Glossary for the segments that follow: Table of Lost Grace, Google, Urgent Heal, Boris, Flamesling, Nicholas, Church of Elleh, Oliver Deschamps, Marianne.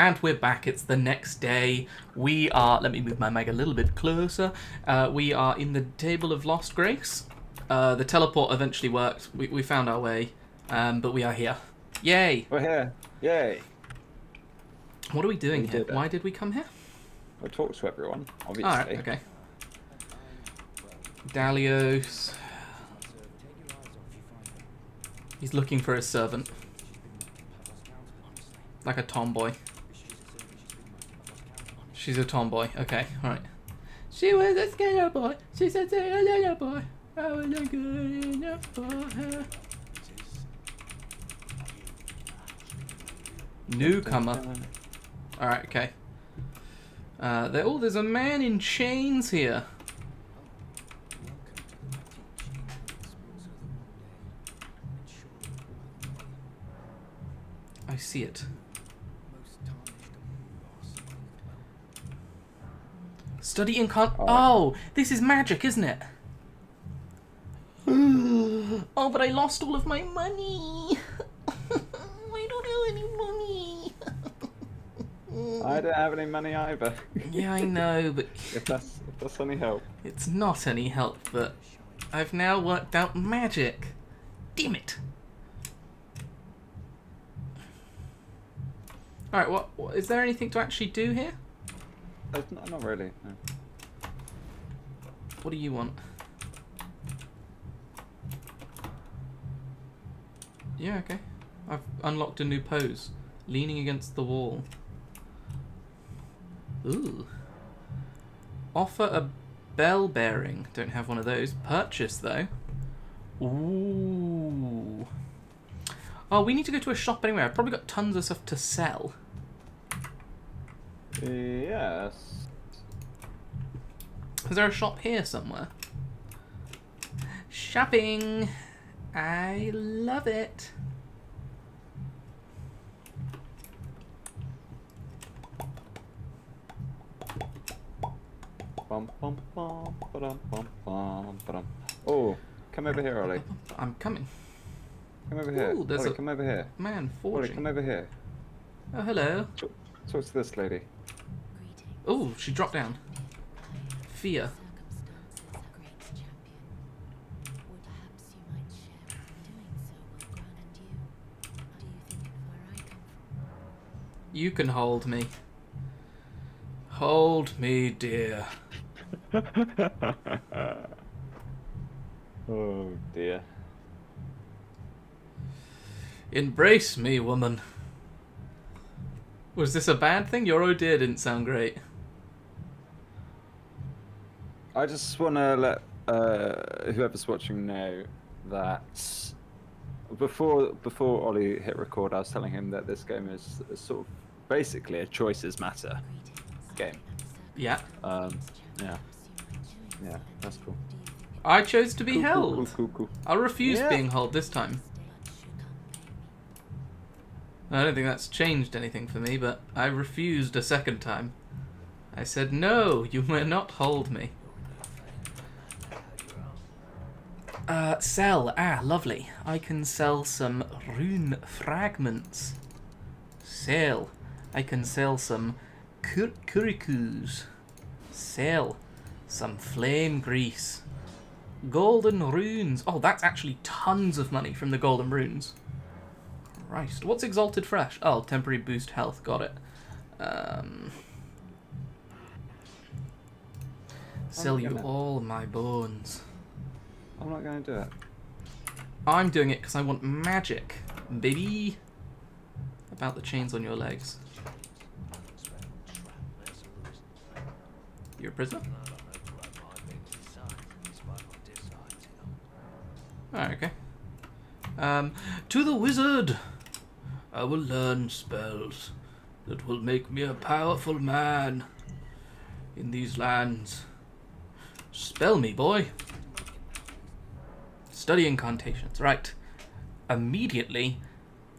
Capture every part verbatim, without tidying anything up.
And we're back. It's the next day. We are... Let me move my mag a little bit closer. Uh, we are in the Table of Lost Grace. Uh, the teleport eventually worked. We, we found our way. Um, but we are here. Yay! We're here. Yay! What are we doing we here? Did Why did we come here? We'll talk to everyone, obviously. Alright, okay. Dalios. He's looking for his servant. Like a tomboy. She's a tomboy. Okay, alright. She was a skater boy. She said, say a little boy. I wasn't good enough for her. Newcomer. Alright, okay. Uh, oh, there's a man in chains here. I see it. Study incant- oh. oh, this is magic, isn't it? Oh, but I lost all of my money. I don't have any money. I don't have any money either. Yeah, I know, but... if, that's, if that's any help. It's not any help, but I've now worked out magic. Damn it. Alright, what, what, is there anything to actually do here? Not, not really, no. What do you want? Yeah, okay. I've unlocked a new pose. Leaning against the wall. Ooh. Offer a bell bearing. Don't have one of those. Purchase, though. Ooh. Oh, we need to go to a shop anyway. I've probably got tons of stuff to sell. Yes. Is there a shop here somewhere? Shopping! I love it! Oh, come over here, Ollie. I'm coming. Come over here. Ooh, Ollie, come over here. Man, forging. Ollie, come over here. Oh, hello. Talk to this lady. Oh, she dropped down. Fear. You can hold me. Hold me, dear. Oh, dear. Embrace me, woman. Was this a bad thing? Your oh dear didn't sound great. I just want to let uh, whoever's watching know that before before Ollie hit record, I was telling him that this game is sort of basically a choices matter game. Yeah. Um, yeah. Yeah, that's cool. I chose to be cool, held. Cool, cool, cool, cool. I refuse yeah. being held this time. I don't think that's changed anything for me, but I refused a second time. I said, no, you may not hold me. Uh, sell. Ah, lovely. I can sell some rune fragments. Sell. I can sell some cur curikus. Sell. Some flame grease. Golden runes. Oh, that's actually tons of money from the golden runes. Christ. What's exalted fresh? Oh, temporary boost health. Got it. Um... Sell you all my bones. I'm not going to do it. I'm doing it because I want magic, baby. About the chains on your legs. You're a prisoner? Alright, okay. Um, to the wizard! I will learn spells that will make me a powerful man in these lands. Spell me, boy. Study incantations. Right. Immediately,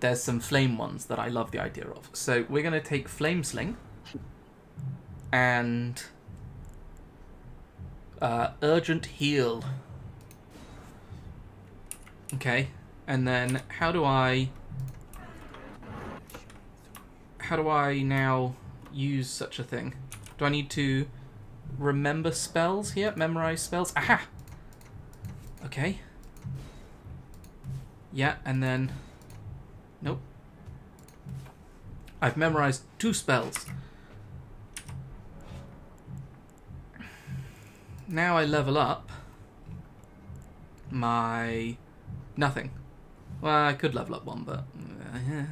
there's some flame ones that I love the idea of. So we're going to take Flamesling and uh, Urgent Heal. Okay. And then how do I... how do I now use such a thing? Do I need to remember spells here? Memorize spells? Aha! Okay. Yeah, and then... Nope. I've memorized two spells. Now I level up my... nothing. Well, I could level up one, but... Yeah,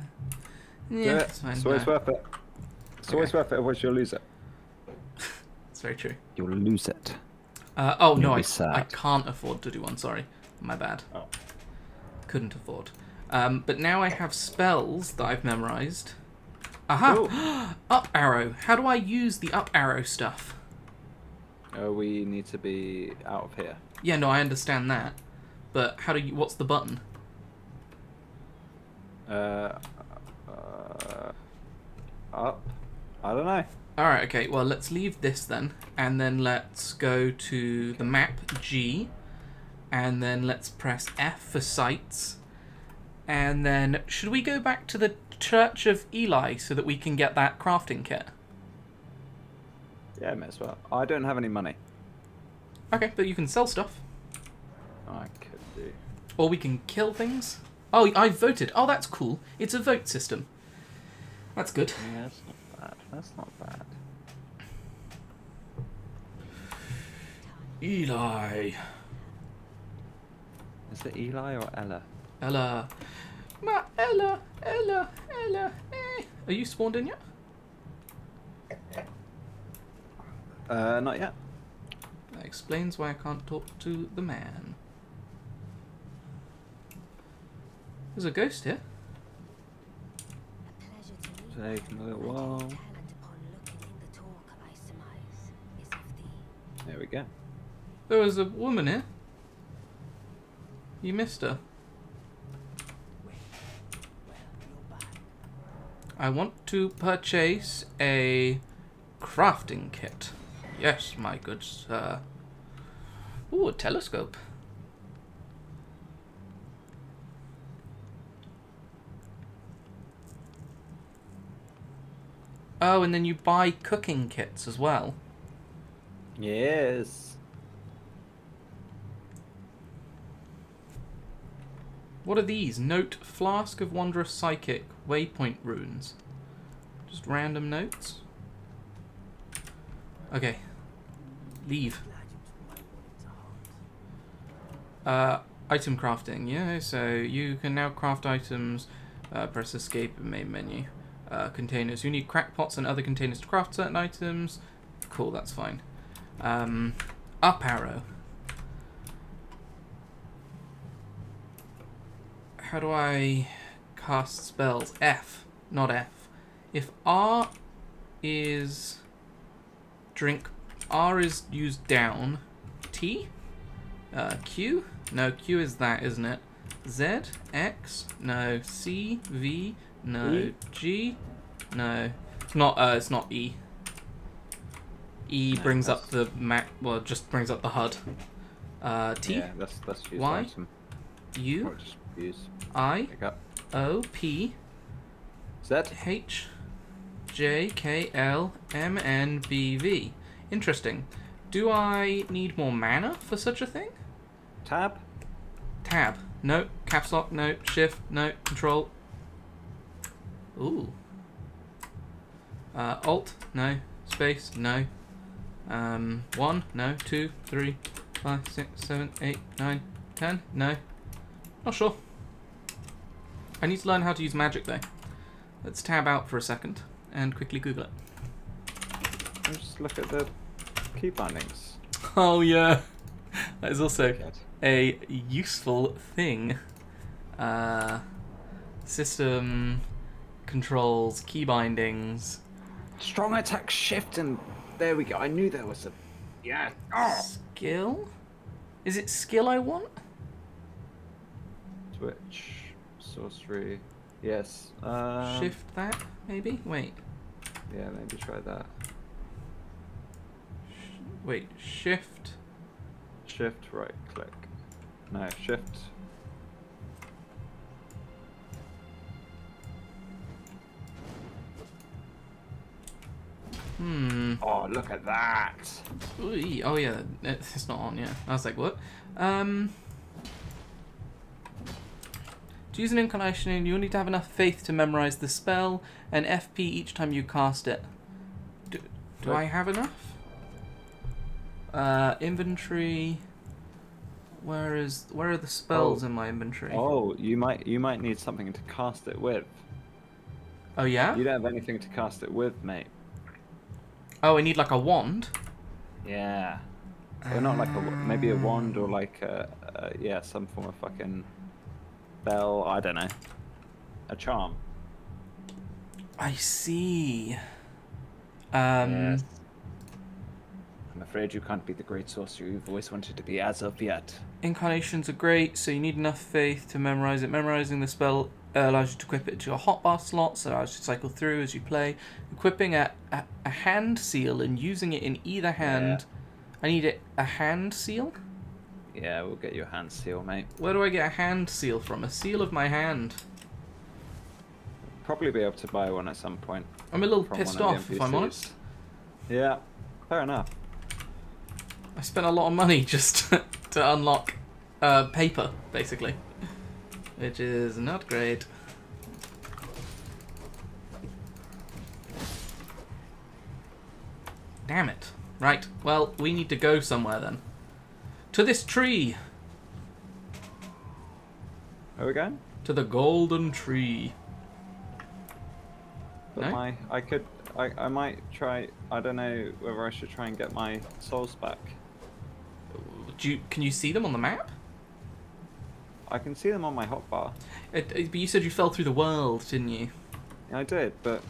yeah it's fine. It's always no. worth it. It's okay. always worth it, otherwise you'll lose it. It's very true. You'll lose it. Uh, oh, you'll no, I, I can't afford to do one, sorry. My bad. Oh. Couldn't afford. Um, but now I have spells that I've memorized. Aha! Up arrow. How do I use the up arrow stuff? Uh, we need to be out of here. Yeah, no, I understand that. But how do you... what's the button? Uh, uh, up? I don't know. Alright, okay, well, let's leave this then. And then let's go to the map, G. And then let's press F for sights. And then, should we go back to the Church of Elleh so that we can get that crafting kit? Yeah, may as well. I don't have any money. Okay, but you can sell stuff. I could do. Or we can kill things. Oh, I voted. Oh, that's cool. It's a vote system. That's good. Yeah, that's not bad. That's not bad. Elleh. Is it Elleh or Elleh? Elleh. Ma Elleh, Elleh, Elleh, eh. Are you spawned in yet? Uh, not yet. That explains why I can't talk to the man. There's a ghost here. Taking a little while. There we go. There was a woman here. You missed her. I want to purchase a crafting kit. Yes, my good sir. Ooh, a telescope. Oh, and then you buy cooking kits as well. Yes. What are these? Note, Flask of Wanderous Psychic, Waypoint Runes. Just random notes. Okay. Leave. Uh, item crafting. Yeah, so you can now craft items. Uh, press escape in main menu. Uh, containers. You need crackpots and other containers to craft certain items. Cool, that's fine. Um, up arrow. How do I cast spells? F, not F. If R is drink, R is used down. T, uh, Q, no, Q is that, isn't it? Z, X, no. C, V, no. E? G, no. It's not. Uh, it's not E. E no, brings that's... up the map. Well, just brings up the H U D. Uh, T, yeah, that's, that's Y, awesome. U. Use. I O P Z H J K L M N B V. Interesting. Do I need more mana for such a thing? Tab. Tab. No. Caps lock. No. Shift. No. Control. Ooh. Uh, alt. No. Space. No. Um. One. No. Two. Three. Five. Six. Seven. Eight. Nine. Ten. No. Not sure. I need to learn how to use magic, though. Let's tab out for a second and quickly Google it. Just look at the key bindings. Oh, yeah. That is also a useful thing. Uh, system controls, key bindings. Strong attack shift, and there we go. I knew there was a... Yeah. Oh. Skill? Is it skill I want? Switch. Sorcery. Yes. Um, Shift that, maybe? Wait. Yeah, maybe try that. Sh wait, shift. Shift, right click. No, shift. Hmm. Oh, look at that. Ooh, oh, yeah. It's not on, yeah. I was like, what? Um... To use an incarnation, you'll need to have enough faith to memorize the spell and F P each time you cast it. Do, do I have enough? Uh, inventory. Where is? Where are the spells oh. in my inventory? Oh, you might you might need something to cast it with. Oh yeah. You don't have anything to cast it with, mate. Oh, I need like a wand. Yeah. Or not like a maybe a wand or like a, a yeah some form of fucking. Bell, I don't know. A charm. I see. Um, yes. I'm afraid you can't be the great sorcerer you've always wanted to be as of yet. Incarnations are great, so you need enough faith to memorize it. Memorizing the spell uh, allows you to equip it to your hotbar slot, so it allows you to cycle through as you play. Equipping a, a, a hand seal and using it in either hand. Yeah. I need it, a hand seal? Yeah, we'll get you a hand seal, mate. Where do I get a hand seal from? A seal of my hand. Probably be able to buy one at some point. I'm a little pissed off, if I'm honest. Yeah, fair enough. I spent a lot of money just to, to unlock uh, paper, basically. Which is not great. Damn it. Right, well, we need to go somewhere then. To this tree. Where are we going? To the golden tree. But no? my, I could, I, I might try. I don't know whether I should try and get my souls back. Do you, can you see them on the map? I can see them on my hotbar. But you said you fell through the world, didn't you? I did, but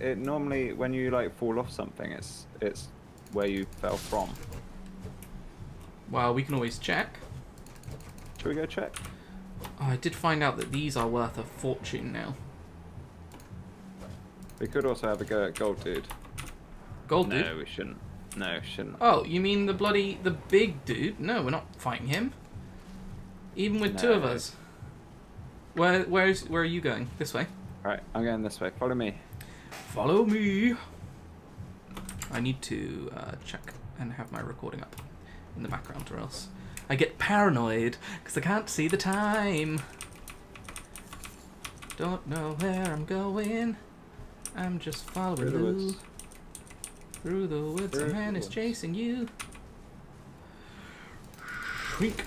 it normally when you like fall off something, it's it's where you fell from. Well, we can always check. Shall we go check? Oh, I did find out that these are worth a fortune now. We could also have a go at Gold Dude. Gold Dude? No, we shouldn't. No, we shouldn't. Oh, you mean the bloody, the big dude? No, we're not fighting him. Even with no. two of us. Where, where's, where are you going? This way? Alright, I'm going this way. Follow me. Follow me. I need to uh, check and have my recording up. In the background, or else I get paranoid because I can't see the time. Don't know where I'm going. I'm just following you through the woods. A man is chasing you. Shriek,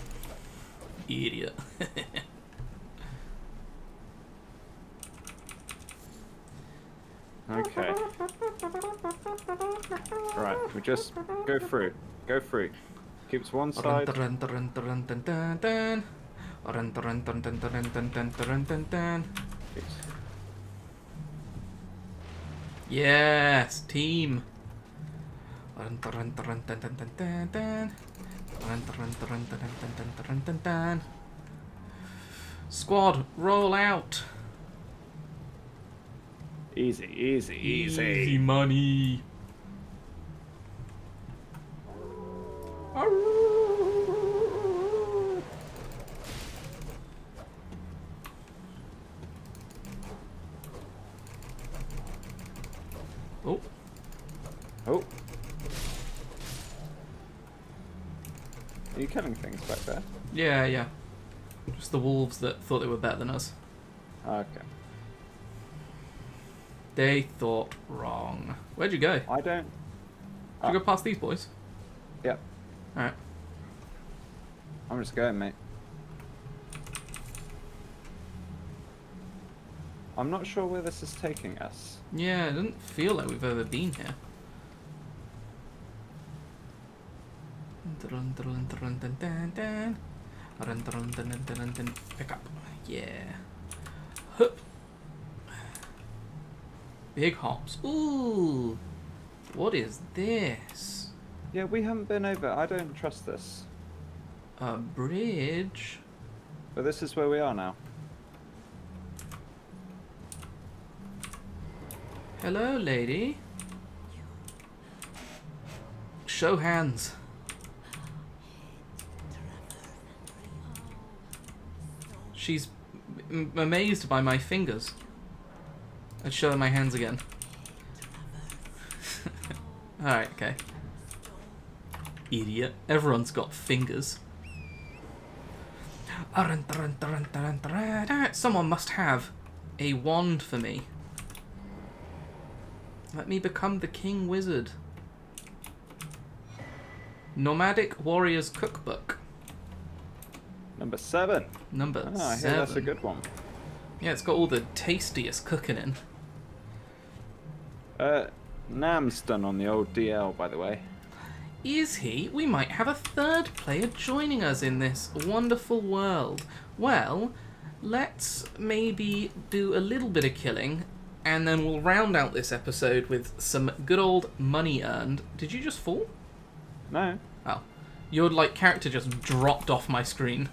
idiot. Okay. Right, we just go through. Go through. Keeps one side. Yes, team. Squad, roll out. Easy, easy, easy. Easy money. Oh. Oh. Are you killing things back there? Yeah, yeah. Just the wolves that thought they were better than us. Okay. They thought wrong. Where'd you go? I don't... Did you go past these boys? Yep. Alright. I'm just going, mate. I'm not sure where this is taking us. Yeah, it doesn't feel like we've ever been here. Pick up. Yeah. Hup. Big hops. Ooh. What is this? Yeah, we haven't been over. I don't trust this. A bridge? But this is where we are now. Hello, lady. Show hands. She's m amazed by my fingers. I'd show her my hands again. Alright, okay. Idiot. Everyone's got fingers. Someone must have a wand for me. Let me become the King Wizard. Nomadic Warriors Cookbook. Number seven. Number ah, I seven. Hear that's a good one. Yeah, it's got all the tastiest cooking in. Uh, Nam's done on the old D L, by the way. Is he? We might have a third player joining us in this wonderful world. Well, let's maybe do a little bit of killing, and then we'll round out this episode with some good old money earned. Did you just fall? No. Oh. Your, like, character just dropped off my screen.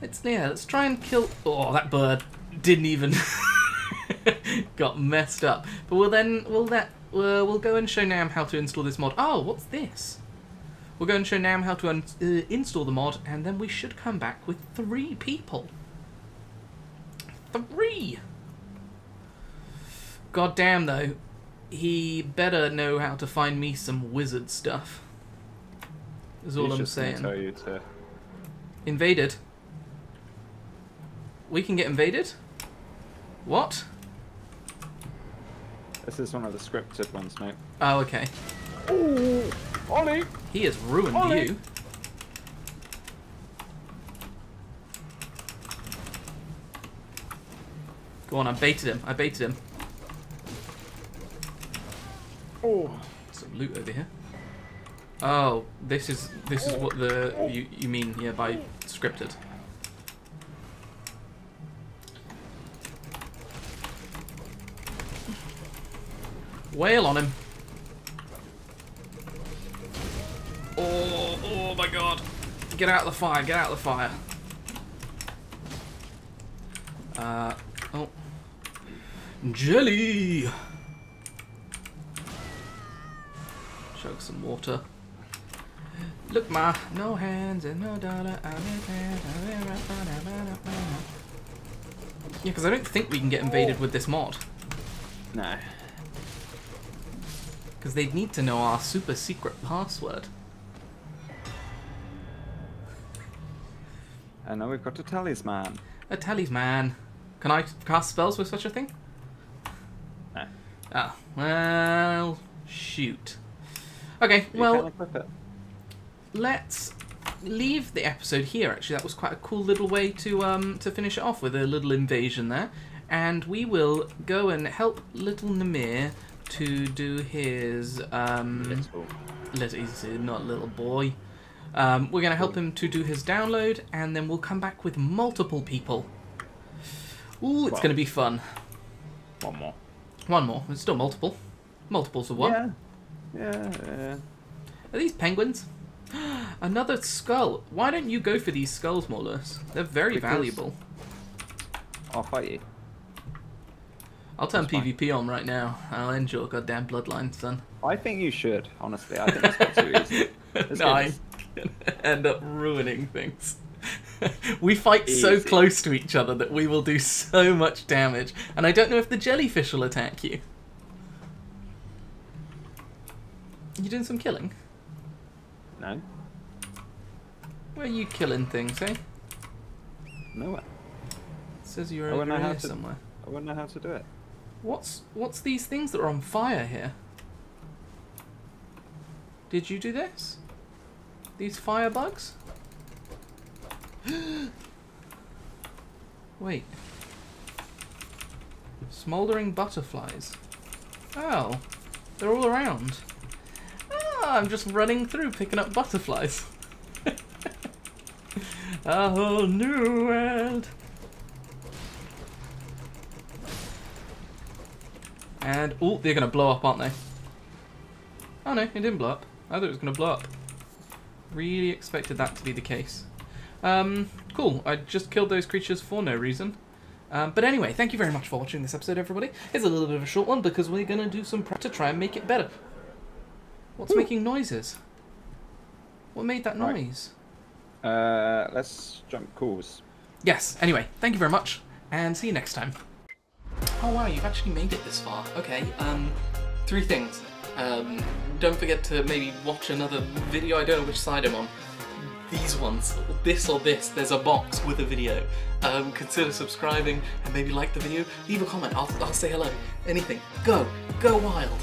It's yeah, let's try and kill... Oh, that bird didn't even... got messed up. But we'll then... We'll let... Uh, we'll go and show Nam how to install this mod. Oh, what's this? We'll go and show Nam how to un uh, install the mod, and then we should come back with three people. Three! God damn, though. He better know how to find me some wizard stuff. Is all He's I'm just saying. Tell you to... Invaded. We can get invaded? What? This is one of the scripted ones, mate. Oh, okay. Ooh, Ollie! He has ruined Ollie. You. Go on, I baited him. I baited him. Oh, some loot over here. Oh, this is this is what the you you mean here by scripted. Wail on him. Oh, oh my god. Get out of the fire, get out of the fire. Uh, oh. Jelly! Chug some water. Look ma, no hands and no dollar. Yeah, because I don't think we can get invaded with this mod. No. Because they'd need to know our super secret password. And now we've got a talisman. A talisman. Can I cast spells with such a thing? No. Ah, well, shoot. Okay, you well, can equip it. Let's leave the episode here. Actually, that was quite a cool little way to um to finish it off with a little invasion there, and we will go and help little Namir to do his um let he's not a little boy. Um we're going to help him to do his download, and then we'll come back with multiple people. Ooh, it's well, going to be fun. One more. One more. It's still multiple. Multiples of what? Yeah. Yeah, yeah. Are these penguins? Another skull. Why don't you go for these skulls, more or less? They're very because valuable. I'll fight you. I'll turn that's P V P fine. On right now. I'll end your goddamn bloodline, son. I think you should, honestly. I think that's too easy. This no, I end up ruining things. We fight easy. So close to each other that we will do so much damage, and I don't know if the jellyfish will attack you. You doing some killing? No. Where are you killing things, eh? Nowhere. It says you're over here to... somewhere. I wouldn't know how to do it. What's what's these things that are on fire here? Did you do this? These fire bugs? Wait. Smoldering butterflies. Oh, they're all around. Ah, I'm just running through picking up butterflies. A whole new world. And, oh, they're going to blow up, aren't they? Oh no, it didn't blow up. I thought it was going to blow up. Really expected that to be the case. Um, cool, I just killed those creatures for no reason. Um, but anyway, thank you very much for watching this episode, everybody. It's a little bit of a short one because we're going to do some prep to try and make it better. What's Ooh. Making noises? What made that right. noise? Uh, let's jump calls. Yes, anyway, thank you very much, and see you next time. Oh wow, you've actually made it this far. Okay, um, three things. Um, don't forget to maybe watch another video. I don't know which side I'm on. These ones, this or this, there's a box with a video. Um, consider subscribing and maybe like the video. Leave a comment, I'll, I'll say hello. Anything. Go, go wild.